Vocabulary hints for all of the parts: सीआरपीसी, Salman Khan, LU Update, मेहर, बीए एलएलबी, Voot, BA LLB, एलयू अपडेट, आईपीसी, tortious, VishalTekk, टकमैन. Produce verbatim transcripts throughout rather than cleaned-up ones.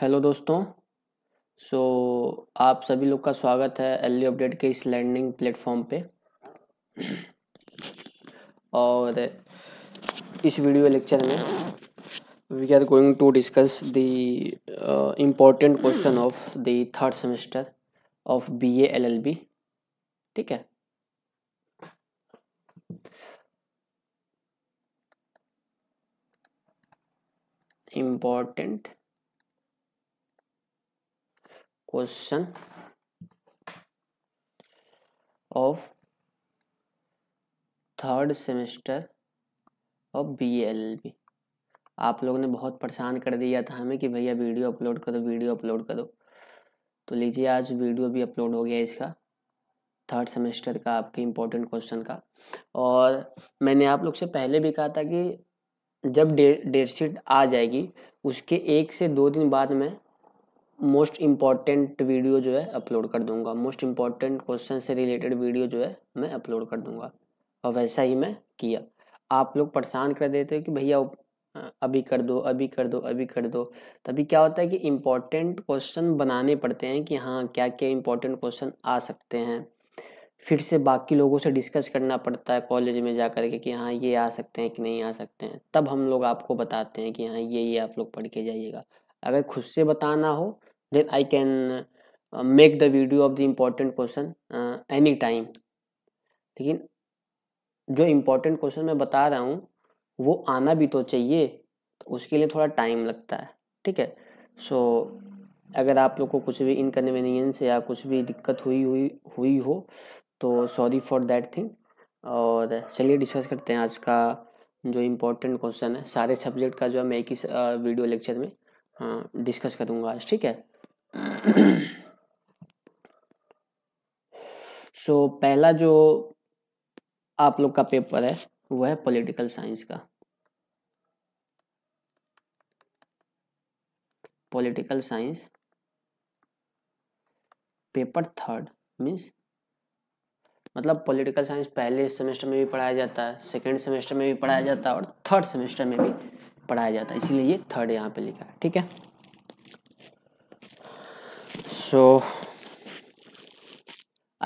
Hello दोस्तों, सो so, आप सभी लोग का स्वागत है एलयू अपडेट के इस लर्निंग प्लेटफॉर्म पे। और इस वीडियो लेक्चर में we are going to discuss the important question of the third semester of बीए एलएलबी। ठीक है, important question of third semester of बीए एलएलबी। आप लोगों ने बहुत परेशान कर दिया था हमें कि भैया वीडियो अपलोड करो वीडियो अपलोड करो, तो लीजिए आज वीडियो भी अपलोड हो गया इसका, थर्ड सेमेस्टर का, आपके इम्पोर्टेंट क्वेश्चन का। और मैंने आप लोग से पहले भी कहा था कि जब डेट शीट आ जाएगी उसके एक से दो दिन बाद में मोस्ट इम्पॉर्टेंट वीडियो जो है अपलोड कर दूंगा, मोस्ट इम्पॉर्टेंट क्वेश्चन से रिलेटेड वीडियो जो है मैं अपलोड कर दूंगा। और वैसा ही मैं किया। आप लोग परेशान कर देते हो कि भैया अभी कर दो अभी कर दो अभी कर दो, तभी क्या होता है कि इम्पॉर्टेंट क्वेश्चन बनाने पड़ते हैं कि हाँ क्या क्या इम्पॉर्टेंट क्वेश्चन आ सकते हैं। फिर से बाकी लोगों से डिस्कस करना पड़ता है कॉलेज में जा कर के कि हाँ ये आ सकते हैं कि नहीं आ सकते हैं, तब हम लोग आपको बताते हैं कि हाँ ये ये आप लोग पढ़ के जाइएगा। अगर खुद से बताना हो then I can make the video of the important question any time, लेकिन जो इम्पोर्टेंट क्वेश्चन मैं बता रहा हूँ वो आना भी तो चाहिए, तो उसके लिए थोड़ा टाइम लगता है। ठीक है, सो so, अगर आप लोग को कुछ भी इनकन्वीनियंस या कुछ भी दिक्कत हुई हुई हुई हो तो सॉरी फॉर दैट थिंग। और चलिए डिस्कस करते हैं आज का जो इम्पोर्टेंट क्वेश्चन है, सारे सब्जेक्ट का जो है मैं एक ही वीडियो लेक्चर में हाँ डिस्कस करूँगा आज। ठीक है, सो so, पहला जो आप लोग का पेपर है वो है पॉलिटिकल साइंस का। Political science paper third means मतलब पॉलिटिकल साइंस पहले सेमेस्टर में भी पढ़ाया जाता है, सेकेंड सेमेस्टर में भी पढ़ाया जाता है और थर्ड सेमेस्टर में भी पढ़ाया जाता है, इसीलिए ये थर्ड यहाँ पे लिखा है। ठीक है, सो so,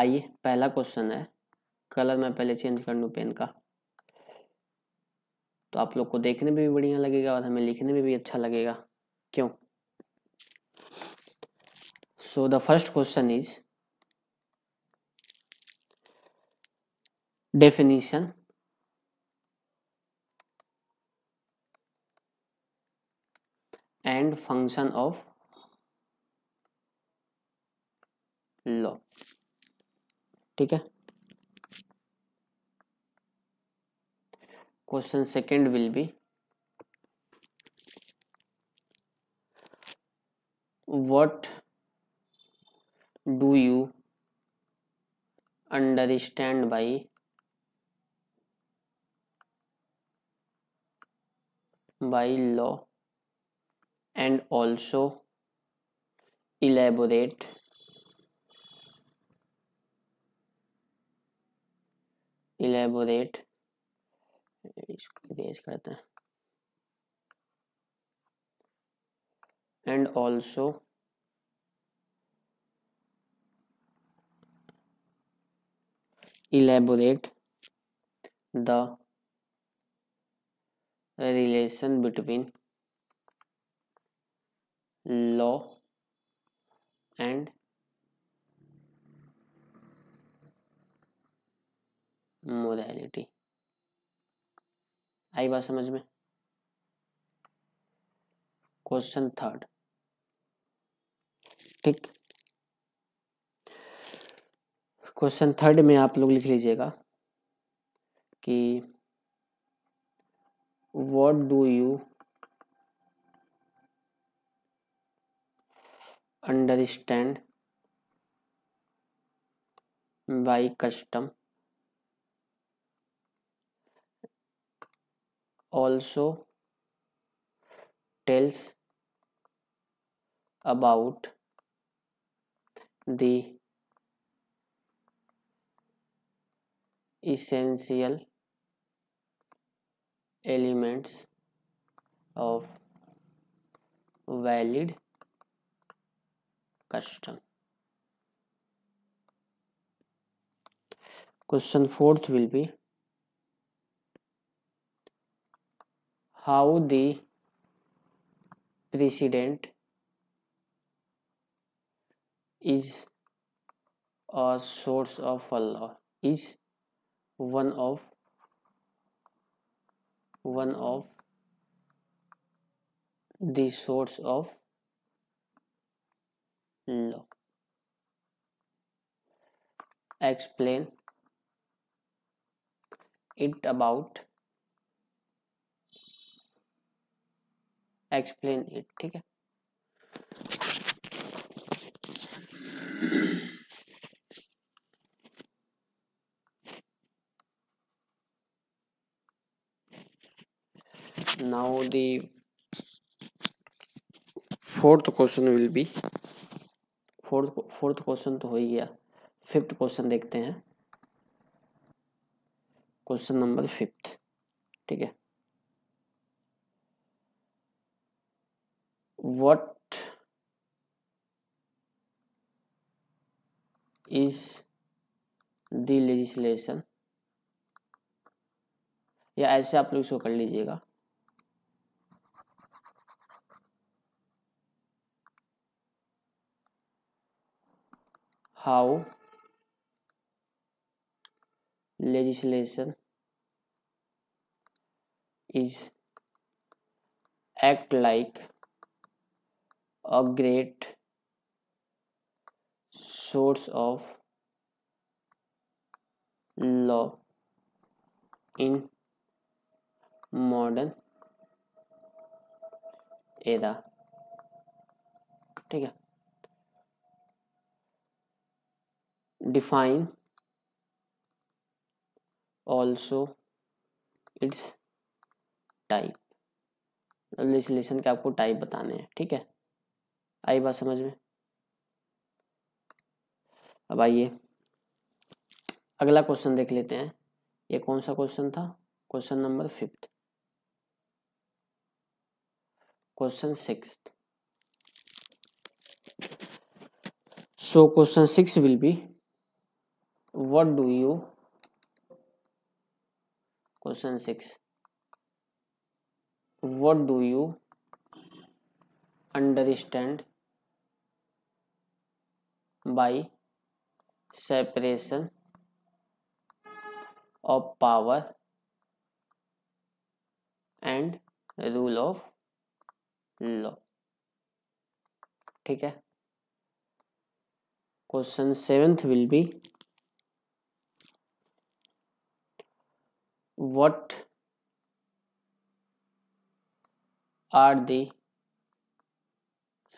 आइए पहला क्वेश्चन है, कलर मैं पहले चेंज कर लूँ पेन का, तो आप लोग को देखने में भी बढ़िया लगेगा और हमें लिखने में भी अच्छा लगेगा, क्यों। So the first question is definition and function of law. ठीक है, question second will be what do you understand by by law and also elaborate elaborate इसको इरेज करते हैं, and also elaborate the relation between law and morality। आई बात समझ में। Question third, ठीक, question third में आप लोग लिख लीजिएगा कि what do you understand by custom, also tells about the essential elements of valid custom. Question fourth will be how the precedent is a source of a law is one of one of the source of law. Explain it about explain it ठीक है। Now the fourth question will be fourth fourth question तो हो ही गया। Fifth question देखते हैं, question number fifth ठीक है। What is the legislation, या ऐसे आप लोग इसको कर लीजिएगा, how legislation is act like a great source of law in modern era ठीक है। Define also its type, legislation के आपको टाइप बताने हैं ठीक है। आई बात समझ में। अब आइए अगला क्वेश्चन देख लेते हैं। ये कौन सा क्वेश्चन था? Question number fifth. Question six. So question six will be what do you Question six. What do you understand by separation of power and rule of law? ठीक है। Question seventh will be what are the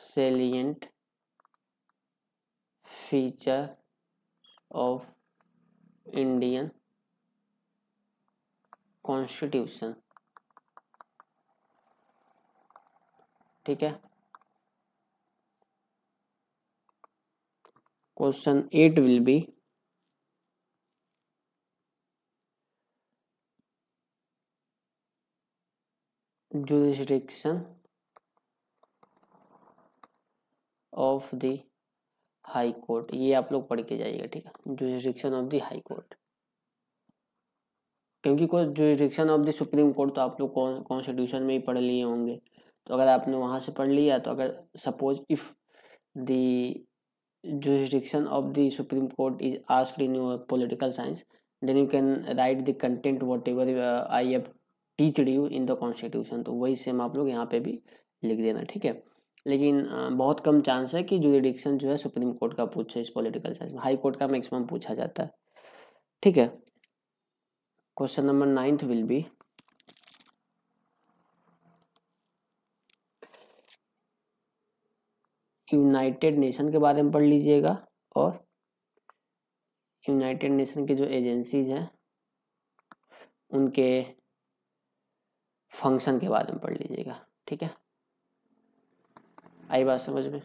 salient feature of Indian Constitution ठीक है। Question eight will be jurisdiction of the high court, ये आप लोग पढ़ के जाइएगा ठीक है। jurisdiction of the high court, क्योंकि कोई jurisdiction of the supreme court तो आप लोग कॉन्स्टिट्यूशन में ही पढ़ लिए होंगे, तो अगर आपने वहाँ से पढ़ लिया तो अगर suppose if the jurisdiction of the supreme court is asked in your political science then you can write the content whatever uh, I have teached you in the constitution, तो वही सेम आप लोग यहाँ पे भी लिख देना ठीक है। लेकिन बहुत कम चांस है कि जुरिडिक्शन जो है सुप्रीम कोर्ट का पूछे इस पॉलिटिकल साइंस में, हाई कोर्ट का मैक्सिमम पूछा जाता है ठीक है। Question number ninth will be United nation के बारे में पढ़ लीजिएगा, और यूनाइटेड नेशन के जो एजेंसीज हैं उनके फंक्शन के बारे में पढ़ लीजिएगा ठीक है। आई बात समझ में।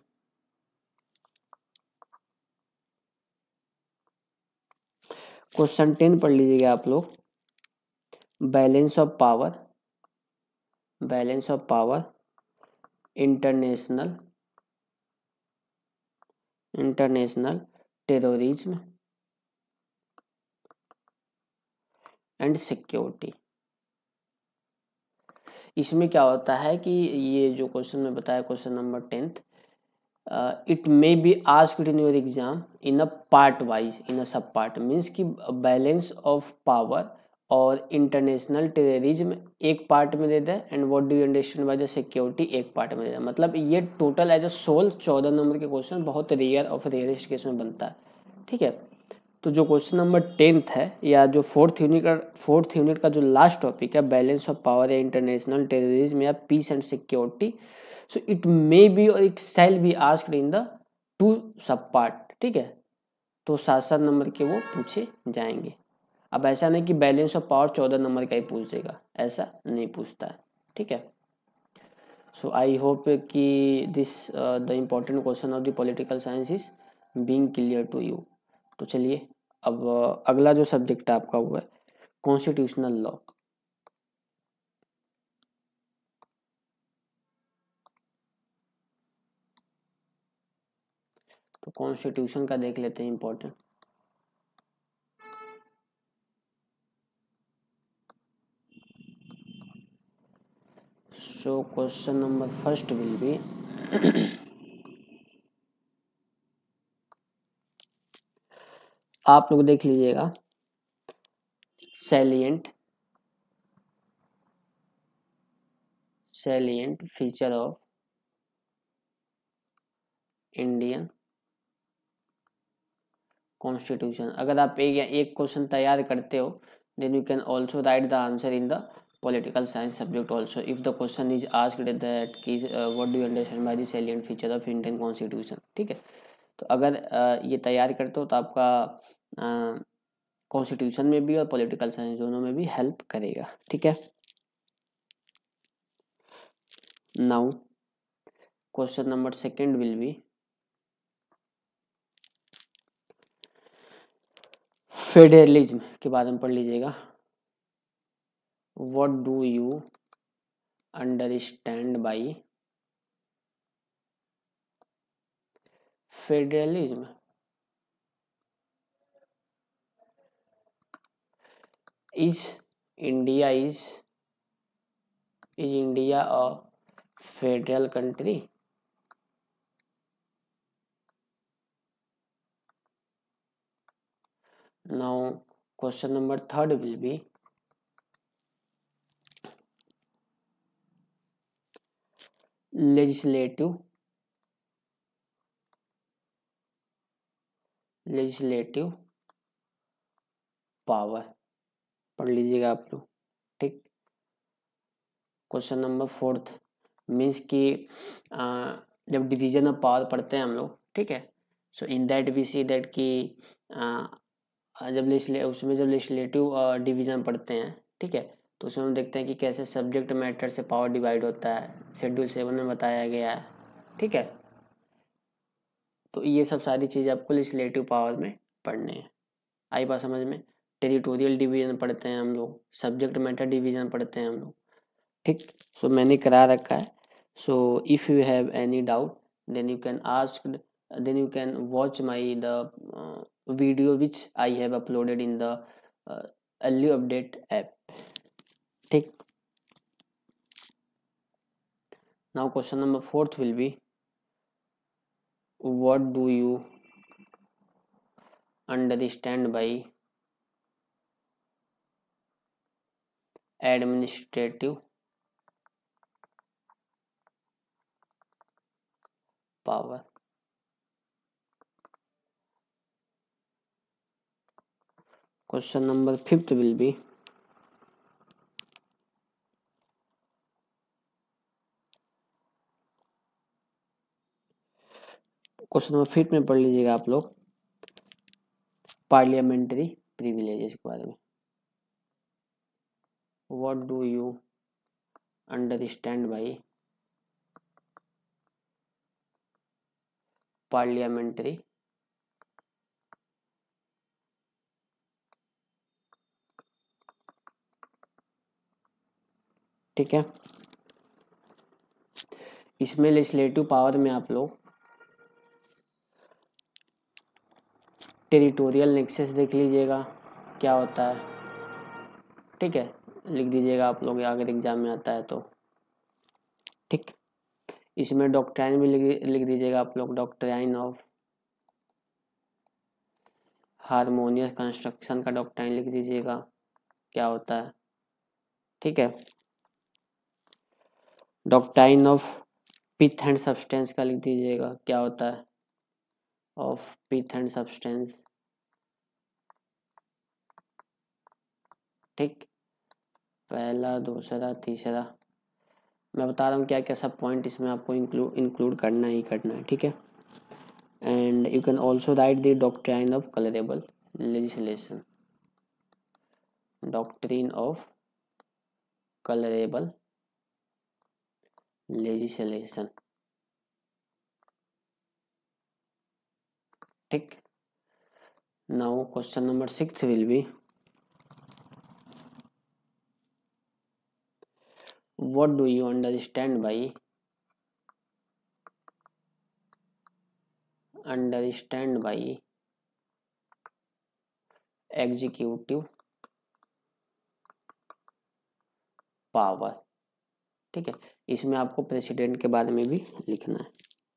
क्वेश्चन टेन पढ़ लीजिएगा आप लोग, balance of power, balance of power international international terrorism and security. इसमें क्या होता है कि ये जो क्वेश्चन में बताया question number tenth, it may be asked in your exam in a part wise in a sub part, means कि बैलेंस ऑफ पावर और इंटरनेशनल टेररिज्म एक पार्ट में दे दें and what do you understand by the security एक part में दे दें। मतलब ये टोटल एज अ सोल चौदह नंबर के क्वेश्चन बहुत रेयर ऑफ रेयरेस्ट केस में बनता है। ठीक है, तो जो क्वेश्चन नंबर टेंथ है या जो फोर्थ यूनिट का फोर्थ यूनिट का जो लास्ट टॉपिक है बैलेंस ऑफ पावर या इंटरनेशनल टेररिज्म या peace and security, so it may be और it shall be asked in the two sub part. ठीक है, तो सात सात नंबर के वो पूछे जाएंगे। अब ऐसा नहीं कि बैलेंस ऑफ पावर चौदह नंबर का ही पूछ देगा, ऐसा नहीं पूछता है। ठीक है, सो आई होप कि this the important question of the political science is being clear to you. तो चलिए अब uh, अगला जो सब्जेक्ट आपका हुआ है कॉन्स्टिट्यूशनल लॉ। तो कॉन्स्टिट्यूशन का देख लेते हैं important. So question number first will be आप लोग देख लीजिएगा salient salient feature of Indian Constitution। अगर आप एक या एक क्वेश्चन तैयार करते हो then you can also write the answer in the Political science subject also if the question is asked that uh, what do you understand by the salient feature of Indian Constitution। ठीक है, तो अगर uh, ये तैयार करते हो तो आपका कॉन्स्टिट्यूशन uh, में भी और political science दोनों में भी हेल्प करेगा। ठीक है, now question number second will be federalism के बारे में पढ़ लीजिएगा। What do you understand by federalism? Is India is is India a federal country? Now question number third will be legislative legislative power पढ़ लीजिएगा आप लोग। ठीक, क्वेश्चन नंबर फोर्थ मीन्स कि जब डिवीजन ऑफ पावर पढ़ते हैं हम लोग, ठीक है, so in that we see that कि जब उसमें जब लेजिस्लेटिव डिवीजन पढ़ते हैं, ठीक है, तो उसमें हम देखते हैं कि कैसे सब्जेक्ट मैटर से पावर डिवाइड होता है, शेड्यूल सेवन में बताया गया है। ठीक है, तो ये सब सारी चीज़ें आपको लेजिस्लेटिव पावर में पढ़ने हैं। आई बात समझ में? टेरिटोरियल डिवीज़न पढ़ते हैं हम लोग, सब्जेक्ट मैटर डिवीज़न पढ़ते हैं हम लोग। ठीक, सो मैंने करा रखा है। So if you have any doubt then you can ask then you can watch my the video which I have uploaded in the एलयू अपडेट app. ठीक, now question number fourth will be what do you understand by administrative power. Question number fifth will be question number fifth में पढ़ लीजिएगा आप लोग parliamentary privileges के बारे में। What do you understand by parliamentary ठीक है, इसमें लेजिस्लेटिव पावर में आप लोग टेरिटोरियल नेक्सस देख लीजिएगा क्या होता है, ठीक है, लिख दीजिएगा आप लोग, अगर एग्जाम में आता है तो। ठीक, इसमें डॉक्ट्राइन भी लिख दीजिएगा आप लोग, डॉक्ट्राइन ऑफ हारमोनियस कंस्ट्रक्शन का डॉक्ट्राइन लिख दीजिएगा क्या होता है, ठीक है। Doctrine of pith and substance का लिख दीजिएगा क्या होता है, ऑफ पिथ एंड सब्सटेंस, ठीक। पहला, दूसरा, तीसरा, मैं बता रहा हूँ क्या क्या सब पॉइंट इसमें आपको इंक्लूड इंक्लूड करना ही करना है, ठीक है। And you can also write the doctrine of colourable legislation, doctrine of colourable legislation, ठीक। Now question number six will be, what do you understand by understand by executive power, ठीक है। इसमें आपको प्रेसिडेंट के बारे में भी लिखना है,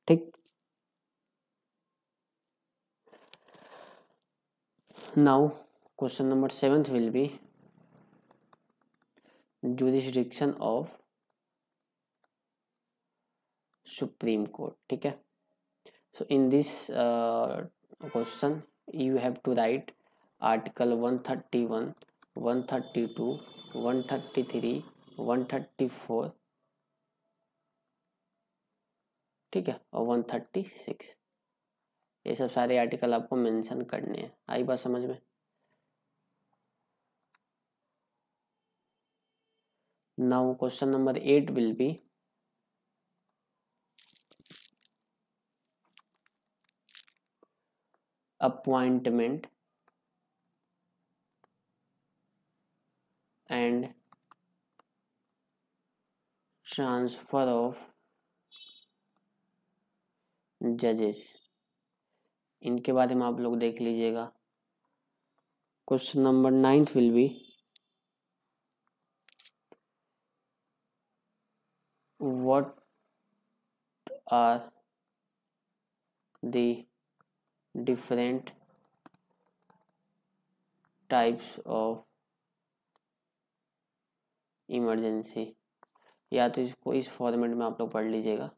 ठीक। Now question number seventh will be jurisdiction of Supreme Court, ठीक है। So in this uh, question you have to write article one thirty-one, one thirty-two, one thirty-three, one thirty-four, ठीक है, और one thirty-six, ये सब सारे आर्टिकल आपको mention करने हैं। आई बात समझ में? Now question number eight will be appointment and transfer of judges, इनके बारे में आप लोग देख लीजिएगा। Question number ninth will be what are the different types of emergency, या तो इसको इस फॉर्मेट में आप लोग पढ़ लीजिएगा,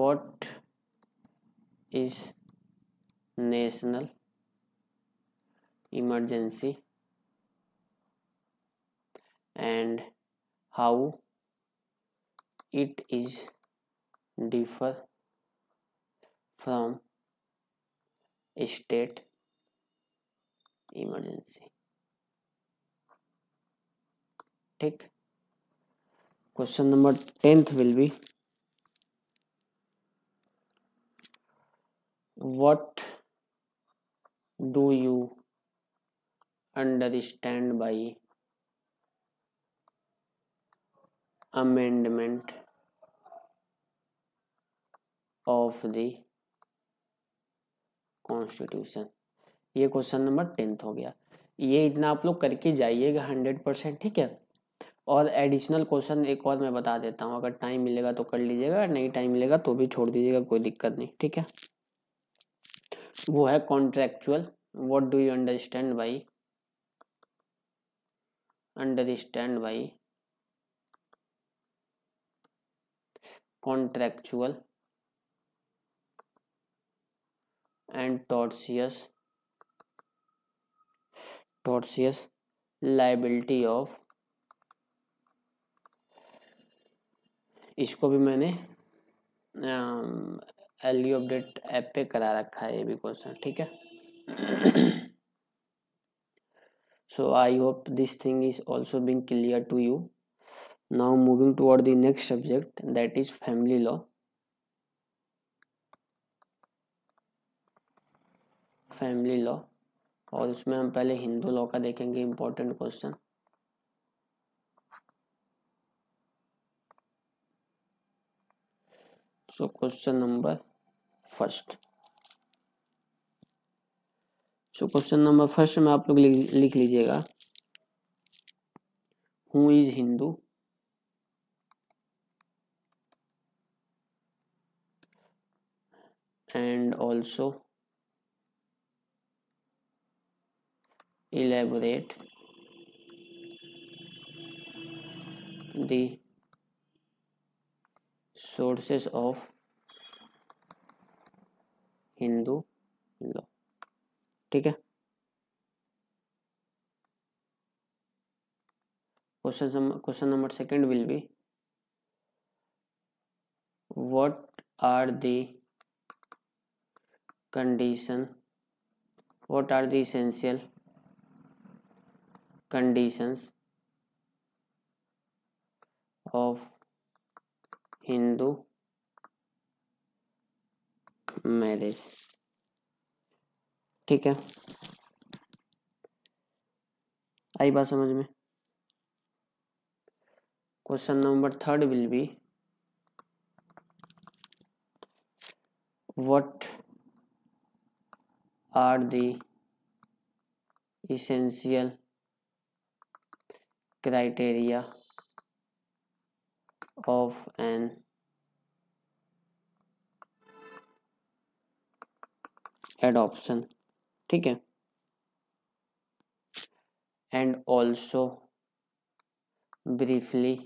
what is national emergency and how it is differ from state emergency, ठीक। Question number tenth will be what do you understand by amendment of the constitution, ये क्वेश्चन नंबर टेंथ हो गया। ये इतना आप लोग करके जाइएगा हंड्रेड परसेंट, ठीक है। और एडिशनल क्वेश्चन एक और मैं बता देता हूँ, अगर टाइम मिलेगा तो कर लीजिएगा, नहीं टाइम मिलेगा तो भी छोड़ दीजिएगा, कोई दिक्कत नहीं, ठीक है। वो है contractual, what do you understand by understand by contractual and tortious tortious liability of, इसको भी मैंने L U अपडेट ऐप पे करा रखा है ये भी क्वेश्चन, ठीक है। So I hope this thing is also being clear to you. Now moving toward the next subject, that is family law. Family law, और उसमें हम पहले हिंदू लॉ का देखेंगे, important question. So question number first so question number first में आप लोग लिख लीजिएगा who is Hindu. And also elaborate the sources of Hindu law। ठीक है, question question number second will be what are the condition what are the essential conditions of Hindu marriage. ठीक है, आई बात समझ में। Question number third will be what are the essential criteria of an adoption। ठीक है, and also briefly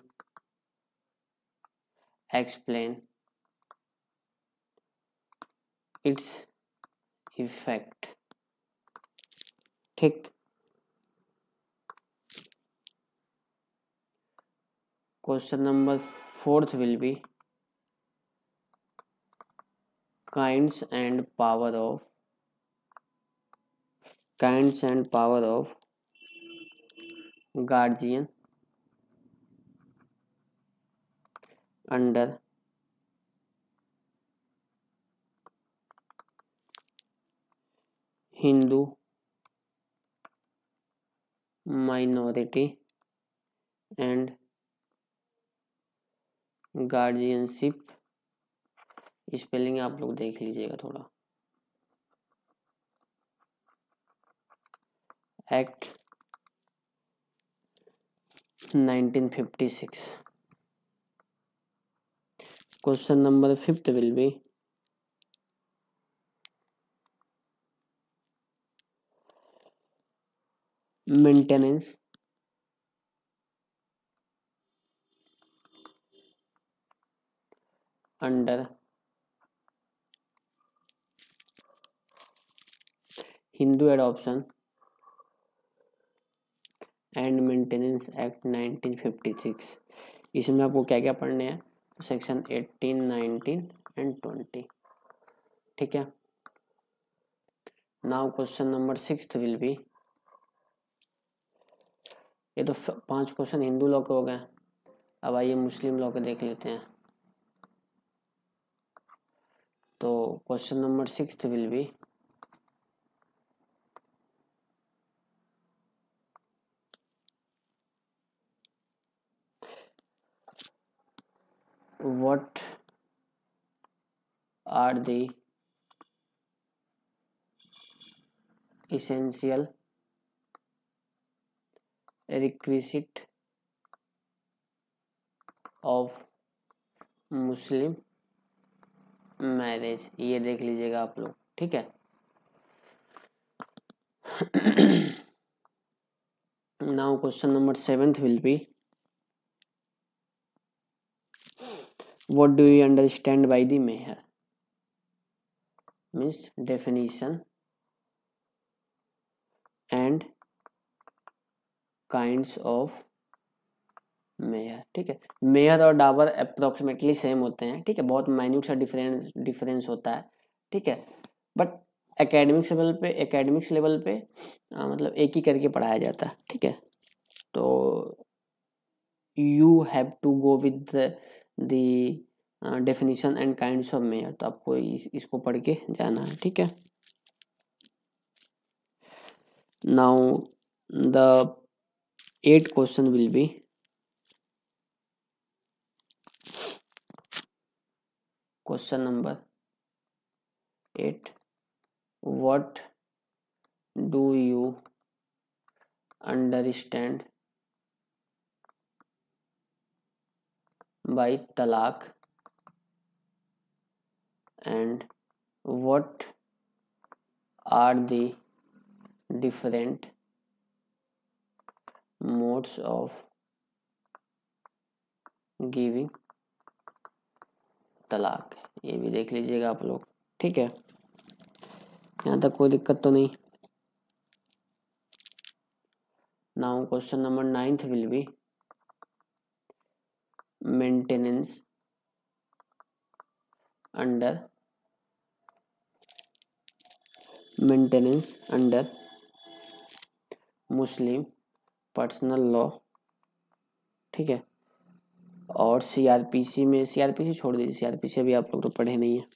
explain its effect. ठीक, question number fourth will be kinds and power of kinds and power of guardian under Hindu minority and guardianship. Spelling आप लोग देख लीजिएगा थोड़ा। Act nineteen fifty six. Question number fifth will be maintenance under Hindu adoption and maintenance act nineteen fifty six. इसमें आपको क्या क्या पढ़ने हैं? Section eighteen, nineteen and twenty. ठीक है, now question number sixth will be, ये तो पांच क्वेश्चन हिंदू लॉ के हो गए। अब आइए मुस्लिम लॉ के देख लेते हैं। तो question number sixth will be what are the essential requisite of Muslim marriage. ये देख लीजिएगा आप लोग। ठीक है, now question number seventh will be what do you understand by the मेहर means definition and kinds of mehr. ठीक है, मेयर और डाबर अप्रोक्सीमेटली सेम होते हैं। ठीक है, बहुत माइन्यूट सा डिफरेंस डिफरेंस होता है। ठीक है, बट एकेडमिक्स लेवल पे एकेडमिक्स लेवल पे आ, मतलब एक ही करके पढ़ाया जाता है। ठीक है, तो you have to go with the definition and kinds of mehr. तो आपको इस, इसको पढ़ के जाना है। ठीक है, now the eighth question will be question number eight, what do you understand by talaq and what are the different modes of giving talaq. ये भी देख लीजिएगा आप लोग, ठीक है। यहाँ तक कोई दिक्कत तो नहीं। Now question number ninth will be maintenance under maintenance under Muslim personal law, ठीक है। और सीआरपीसी में सीआरपीसी छोड़ दीजिए, सीआरपीसी अभी आप लोग तो पढ़े नहीं है।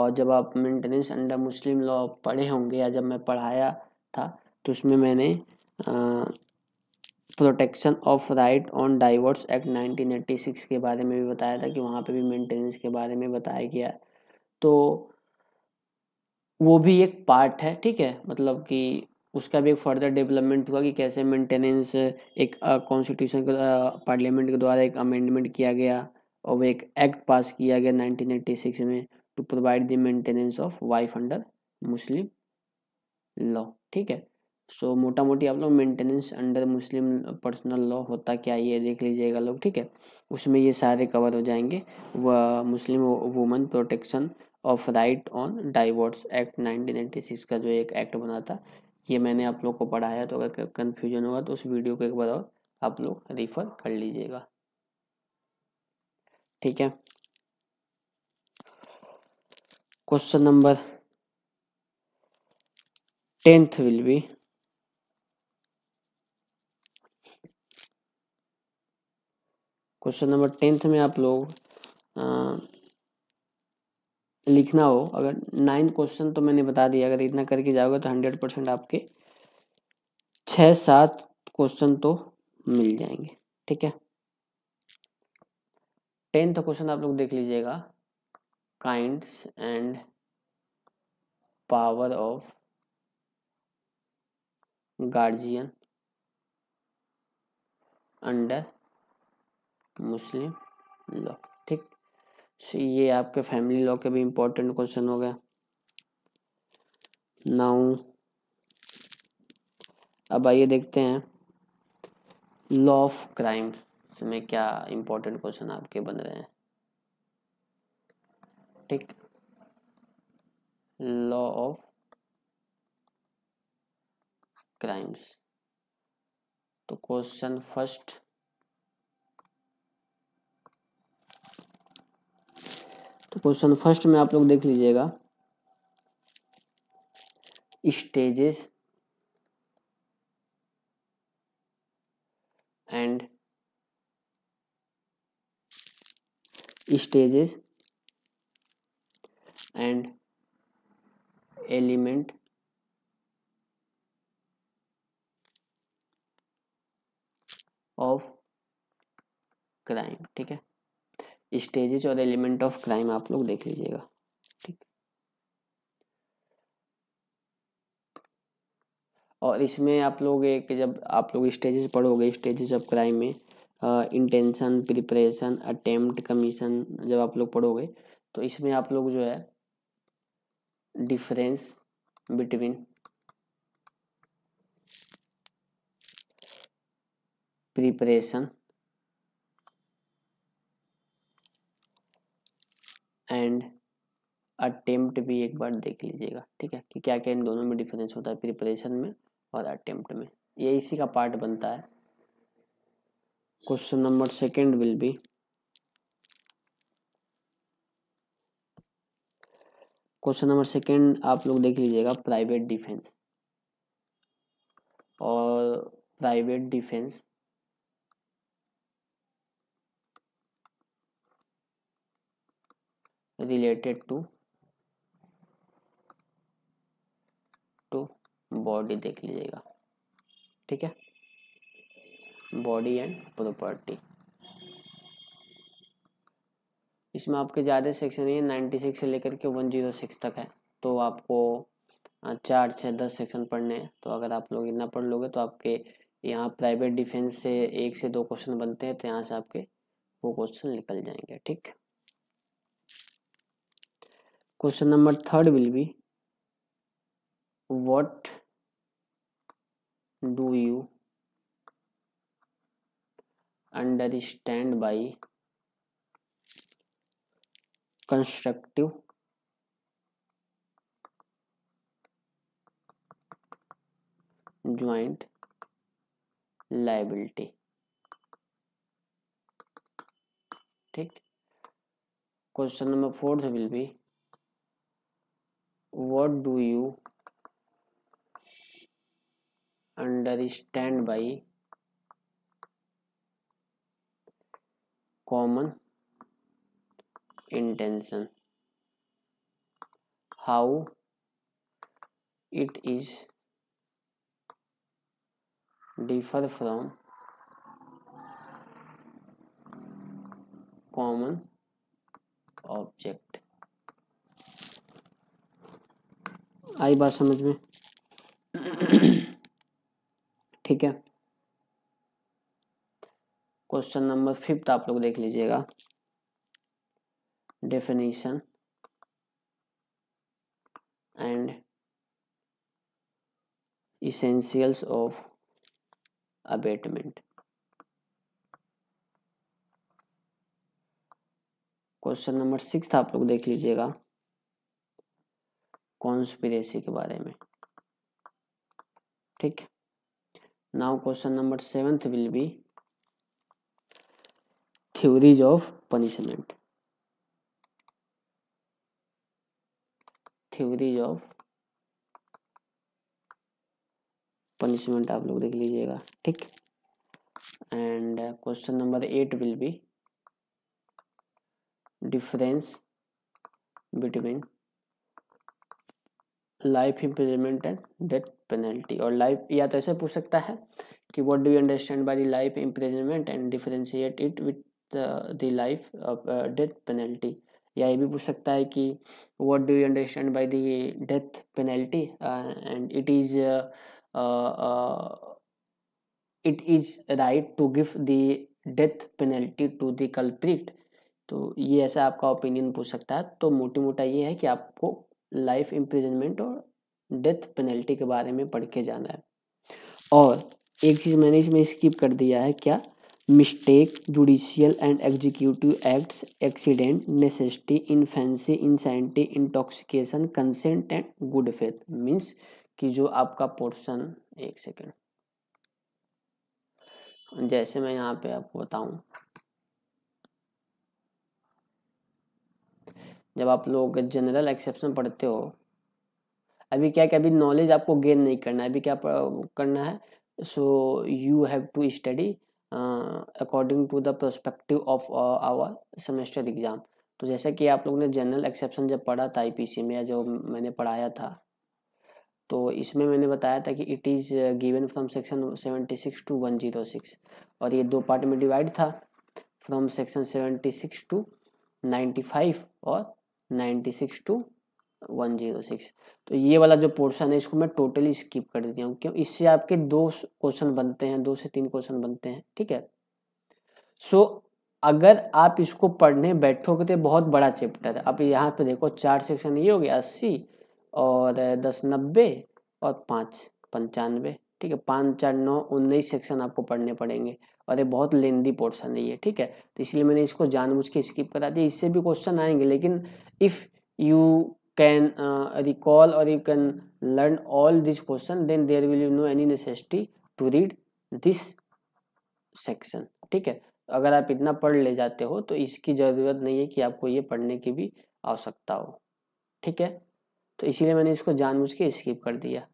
और जब आप मेंटेनेंस अंडर मुस्लिम लॉ पढ़े होंगे या जब मैं पढ़ाया था तो उसमें मैंने protection of right on divorce act nineteen eighty six के बारे में भी बताया था कि वहाँ पे भी मेंटेनेंस के बारे में बताया गया। तो वो भी एक पार्ट है, ठीक है। मतलब कि उसका भी एक फर्दर डेवलपमेंट हुआ कि कैसे मेंटेनेंस एक कॉन्स्टिट्यूशन पार्लियामेंट के द्वारा एक अमेंडमेंट किया गया और एक एक्ट पास किया गया नाइनटीन एटी सिक्स में to provide the maintenance of wife under Muslim law, ठीक है। सो so, मोटा मोटी आप लोग maintenance under Muslim personal law होता क्या ये देख लीजिएगा लोग, ठीक है। उसमें ये सारे कवर हो जाएंगे। वह Muslim woman protection of right on divorce act nineteen eighty six का जो एक एक्ट बना था, ये मैंने आप लोग को पढ़ाया। तो अगर कन्फ्यूजन होगा तो उस वीडियो को एक बार और आप लोग रिफर कर लीजिएगा, ठीक है। Question number tenth will be question number tenth में आप लोग आ, लिखना हो। अगर नाइन्थ क्वेश्चन तो मैंने बता दिया, अगर इतना करके जाओगे तो हंड्रेड परसेंट आपके छः सात क्वेश्चन तो मिल जाएंगे, ठीक है। टेंथ क्वेश्चन आप लोग देख लीजिएगा, kinds and power of guardian under Muslim law, ठीक। सो ये आपके फैमिली लॉ के भी इम्पोर्टेंट क्वेश्चन हो गए। नाउ अब आइए देखते हैं लॉ ऑफ क्राइम में क्या इम्पोर्टेंट क्वेश्चन आपके बन रहे हैं, ठीक। लॉ ऑफ क्राइम्स, तो क्वेश्चन फर्स्ट, तो क्वेश्चन फर्स्ट में आप लोग देख लीजिएगा stages and stages and element of crime, ठीक है। स्टेजेस और एलिमेंट ऑफ क्राइम आप लोग देख लीजिएगा, ठीक। और इसमें आप लोग एक, जब आप लोग स्टेजेस पढ़ोगे स्टेजेस ऑफ क्राइम में इंटेंशन, प्रिपरेशन, अटेम्प्ट, कमीशन, जब आप लोग पढ़ोगे तो इसमें आप लोग जो है difference between preparation and attempt भी एक बार देख लीजिएगा, ठीक है, कि क्या क्या इन दोनों में डिफरेंस होता है, प्रिपरेशन में और अटेम्प्ट में। ये इसी का पार्ट बनता है। Question number second will be question number second आप लोग देख लीजिएगा प्राइवेट डिफेंस और private defence related to to body देख लीजिएगा, ठीक है, बॉडी एंड प्रॉपर्टी। इसमें आपके ज़्यादा सेक्शन ये छियानवे से लेकर के एक सौ छह तक है, तो आपको चार छः दस सेक्शन पढ़ने हैं। तो अगर आप लोग इतना पढ़ लोगे तो आपके यहाँ प्राइवेट डिफेंस से एक से दो क्वेश्चन बनते हैं, तो यहाँ से आपके वो क्वेश्चन निकल जाएंगे। ठीक, question number third will be what do you understand by constructive joint liability. ठीक, question number fourth will be what do you understand by common intention, how it is differ from common object. आई बात समझ में? ठीक है, question number fifth आप लोग देख लीजिएगा, definition and essentials of abetment. Question number six आप लोग देख लीजिएगा, कॉन्स्पिरेसी के बारे में। ठीक, now question number seventh will be theories of punishment. Theories of punishment आप लोग देख लीजिएगा। ठीक, and question number eight will be difference between life imprisonment and death penalty. और लाइफ या तो ऐसे पूछ सकता है कि what do you understand by the life imprisonment and differentiate it with the life death penalty. या ये भी पूछ सकता है कि what do you understand by the death penalty and it is it is right to give the death penalty to the culprit. तो ये ऐसा आपका ओपिनियन पूछ सकता है। तो मोटी मोटा ये है कि आपको लाइफ इम्प्रिजनमेंट और डेथ पेनल्टी के बारे में पढ़ के जाना है। और एक चीज़ मैंने इसमें स्किप कर दिया है, क्या? Mistake, judicial and executive acts, accident, necessity, infancy, insanity, intoxication, consent and good faith. Means कि जो आपका पोर्शन, एक सेकेंड, जैसे मैं यहाँ पे आपको बताऊँ, जब आप लोग जनरल एक्सेप्शन पढ़ते हो, अभी क्या क्या अभी नॉलेज आपको गेन नहीं करना है, अभी क्या करना है, so you have to study according to the perspective of our semester exam. तो जैसे कि आप लोग ने जनरल एक्सेप्शन जब पढ़ा था आईपीसी में, या जो मैंने पढ़ाया था, तो इसमें मैंने बताया था कि it is given from section seventy six to one zero six और ये दो पार्ट में डिवाइड था, from section seventy six to ninety five और ninety six to one zero six. तो ये वाला जो पोर्शन है इसको मैं टोटली स्किप कर देती हूँ, क्यों? इससे आपके दो क्वेश्चन बनते हैं, दो से तीन क्वेश्चन बनते हैं। ठीक है, सो so, अगर आप इसको पढ़ने बैठोगे तो बहुत बड़ा चैप्टर है। आप यहाँ पे देखो, चार सेक्शन ये हो गया अस्सी और दस नब्बे और पाँच पंचानवे। ठीक है, पाँच चार नौ उन्नीस सेक्शन आपको पढ़ने पड़ेंगे और ये बहुत लेंदी पोर्शन है ये। ठीक है, तो इसलिए मैंने इसको जानबूझ के स्किप करा दिया। इससे भी क्वेश्चन आएंगे, लेकिन इफ़ यू कैन रिकॉल और you can learn all this question then there will no any necessity to read this section. ठीक है, अगर आप इतना पढ़ ले जाते हो तो इसकी ज़रूरत नहीं है कि आपको ये पढ़ने की भी आवश्यकता हो। ठीक है, तो इसीलिए मैंने इसको जानबूझ के स्किप कर दिया।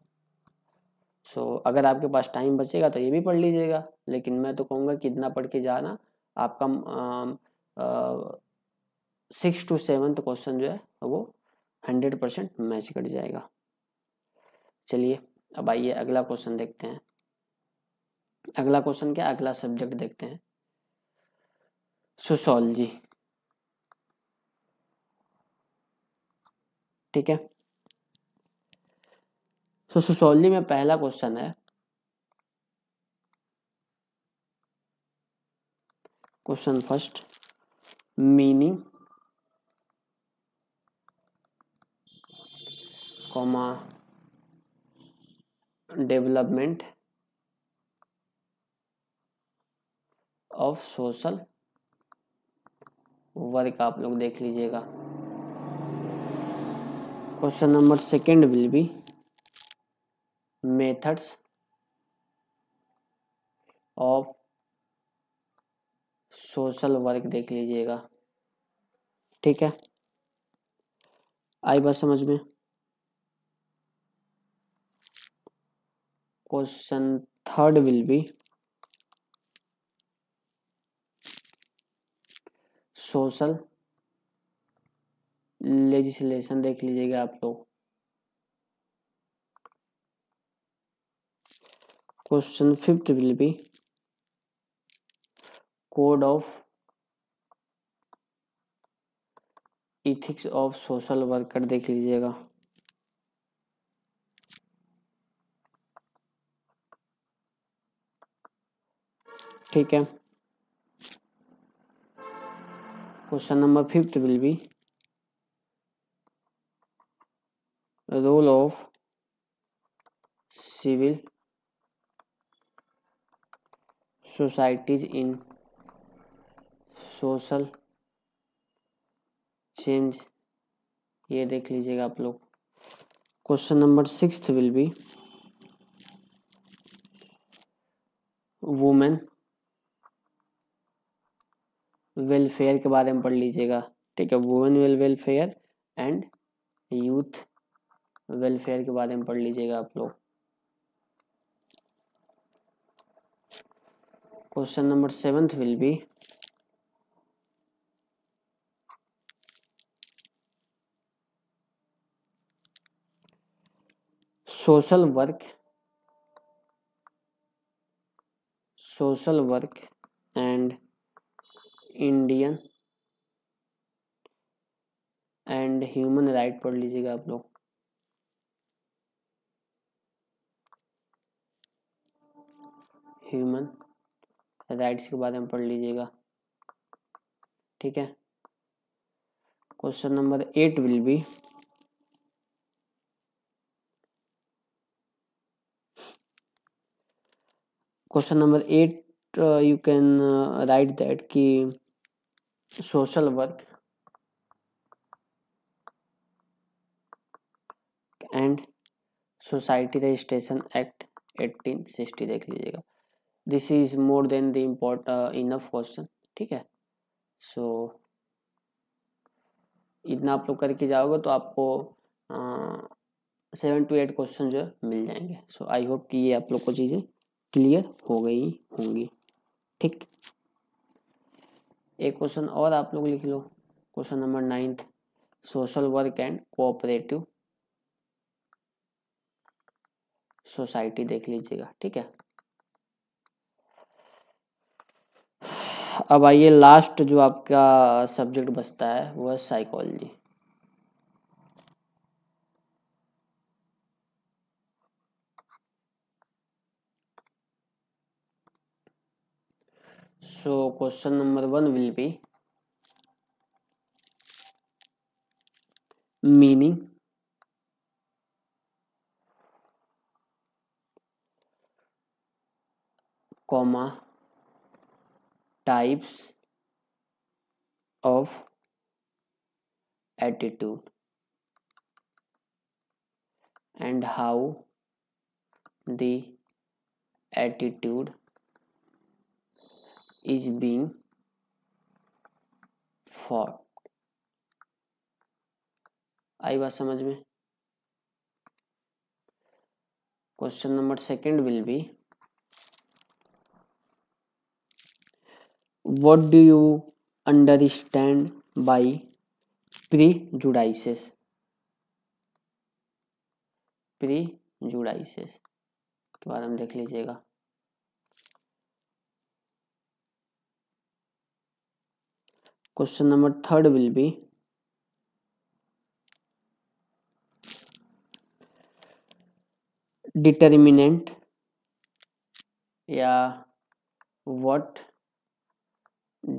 सो so, अगर आपके पास टाइम बचेगा तो ये भी पढ़ लीजिएगा, लेकिन मैं तो कहूँगा कि इतना पढ़ के जाना, आपका सिक्स टू सेवन्थ क्वेश्चन जो है वो हंड्रेड परसेंट मैच कर जाएगा। चलिए, अब आइए अगला क्वेश्चन देखते हैं। अगला क्वेश्चन क्या, अगला सब्जेक्ट देखते हैं, सोशियोलॉजी। ठीक है। सो सुसोली में पहला क्वेश्चन है, question first, meaning comma development of social work, आप लोग देख लीजिएगा। Question number second will be methods of social work, देख लीजिएगा। ठीक है, आई बात समझ में। Question third will be social legislation, देख लीजिएगा आप लोग। Question fifth will be code of ethics of social worker, देख लीजिएगा। ठीक है, question number fifth will be role of civil societies in social change, ये देख लीजिएगा आप लोग। Question number sixth will be women welfare के बारे में पढ़ लीजिएगा। ठीक है, women well welfare and youth welfare के बारे में पढ़ लीजिएगा आप लोग। Question number seventh will be social work, social work and Indian and human right पढ़ लीजिएगा आप लोग। ह्यूमन राइट्स के बारे में पढ़ लीजिएगा। ठीक है, question number eight will be question number eight you can write that कि social work and society registration act eighteen sixty, देख लीजिएगा। This is more than the important question. ठीक है, सो इतना आप लोग करके जाओगे तो आपको सेवन टू एट क्वेश्चन जो मिल जाएंगे। सो आई होप कि ये आप लोग को चीज़ें क्लियर हो गई होंगी। ठीक, एक क्वेश्चन और आप लोग लिख लो, question number ninth, social work and cooperative society, देख लीजिएगा। ठीक है, अब आइए लास्ट जो आपका सब्जेक्ट बचता है वह psychology. So question number one will be meaning comma types of attitude and how the attitude is being formed, आई बात समझ में। Question number second will be what do you understand by prejudices, prejudices के बारे में देख लीजिएगा। Question number third will be determinant या what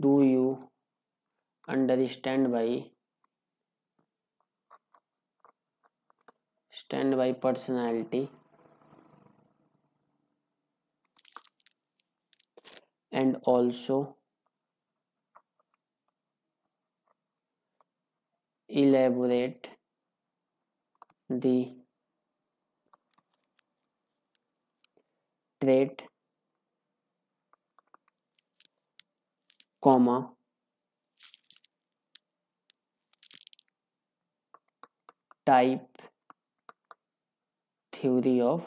do you understand by stand by personality and also elaborate the trait, comma type theory of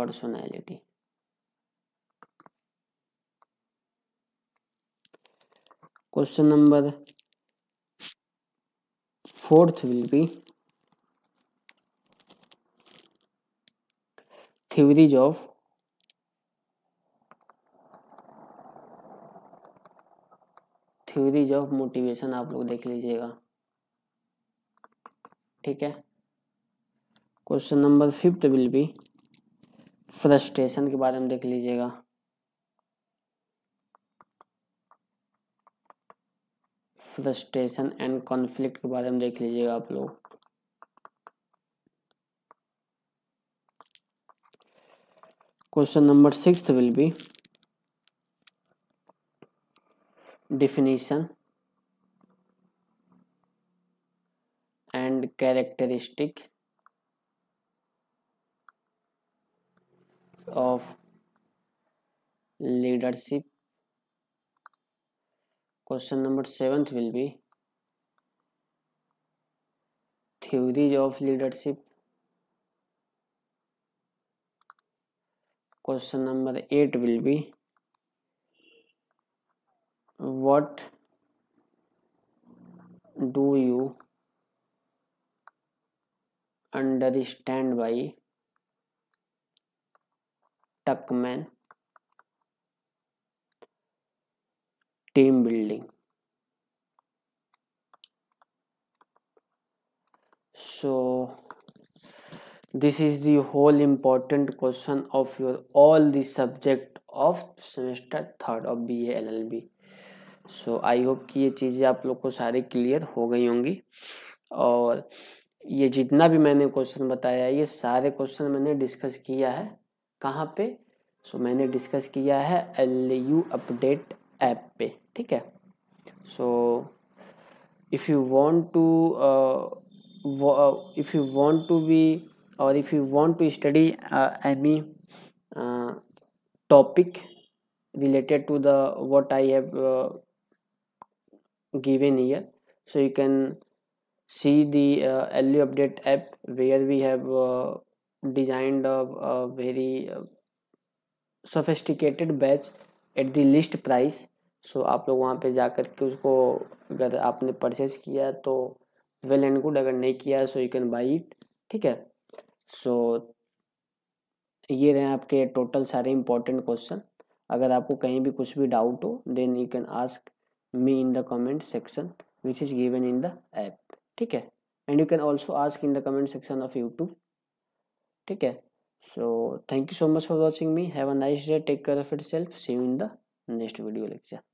personality. Question number fourth will be theories of theories of motivation. आप लोग देख लीजिएगा, ठीक है। Question number fifth will be frustration के बारे में देख लीजिएगा। फ्रस्ट्रेशन एंड कॉन्फ्लिक्ट के बारे में देख लीजिएगा आप लोग। Question number sixth will be definition and characteristic of leadership. Question number seventh will be theories of leadership. Question number eight will be what do you understand by टकमैन team building. So this is the whole important question of your all the subject of semester third of B A L L B. So I hope कि ये चीज़ें आप लोग को सारी clear हो गई होंगी, और ये जितना भी मैंने क्वेश्चन बताया है ये सारे क्वेश्चन मैंने डिस्कस किया है। कहाँ पे? सो so, मैंने डिस्कस किया है एल यू अपडेट ऐप पे, ठीक है। So if you want to if you want to be और if you want to study any topic related to the what I have given here, so you can see the एलयू अपडेट app where we have designed a very sophisticated batch at the list price. So आप लोग वहाँ पे जाकर के उसको अगर आपने purchase किया तो वेल एंड गुड, अगर नहीं किया so you can buy it, ठीक है। सो ये रहे आपके टोटल सारे इम्पोर्टेंट क्वेश्चन। अगर आपको कहीं भी कुछ भी डाउट हो then you can ask me in the comment section which is given in the app, ठीक है। And you can also ask in the comment section of YouTube, ठीक है। So thank you so much for watching me. Have a nice day. Take care of yourself. See you in the next video lecture.